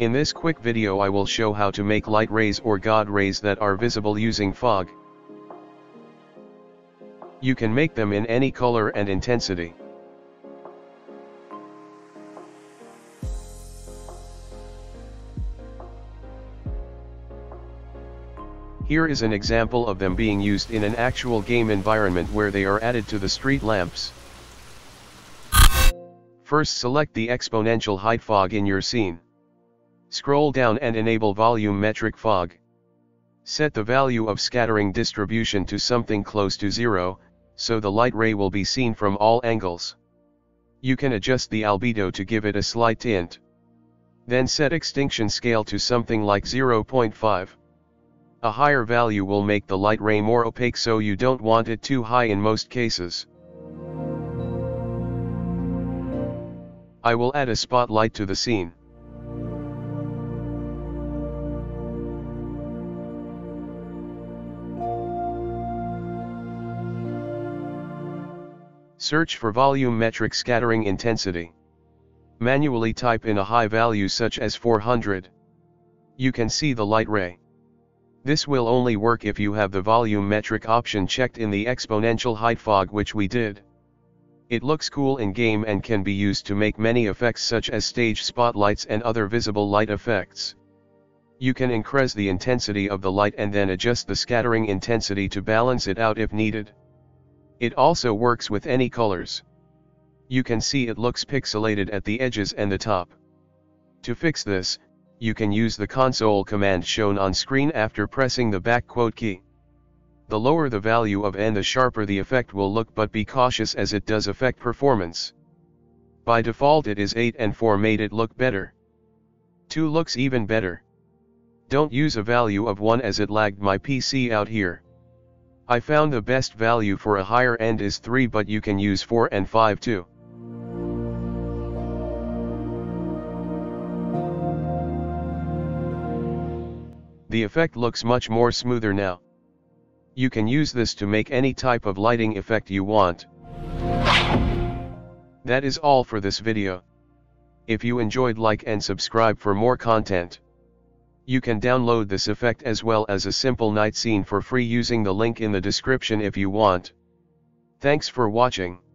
In this quick video I will show how to make light rays or God rays that are visible using fog. You can make them in any color and intensity. Here is an example of them being used in an actual game environment where they are added to the street lamps. First, select the exponential height fog in your scene. Scroll down and enable volumetric fog. Set the value of scattering distribution to something close to 0, so the light ray will be seen from all angles. You can adjust the albedo to give it a slight tint. Then set extinction scale to something like 0.5. A higher value will make the light ray more opaque, so you don't want it too high in most cases. I will add a spotlight to the scene. Search for volumetric scattering intensity. Manually type in a high value such as 400. You can see the light ray. This will only work if you have the volumetric option checked in the exponential height fog, which we did. It looks cool in game and can be used to make many effects such as stage spotlights and other visible light effects. You can increase the intensity of the light and then adjust the scattering intensity to balance it out if needed. It also works with any colors. You can see it looks pixelated at the edges and the top. To fix this, you can use the console command shown on screen after pressing the back quote key. The lower the value of n, the sharper the effect will look, but be cautious as it does affect performance. By default it is 8, and 4 made it look better. 2 looks even better. Don't use a value of 1 as it lagged my PC out here. I found the best value for a higher end is 3, but you can use 4 and 5 too. The effect looks much more smoother now. You can use this to make any type of lighting effect you want. That is all for this video. If you enjoyed, like and subscribe for more content. You can download this effect as well as a simple night scene for free using the link in the description if you want. Thanks for watching.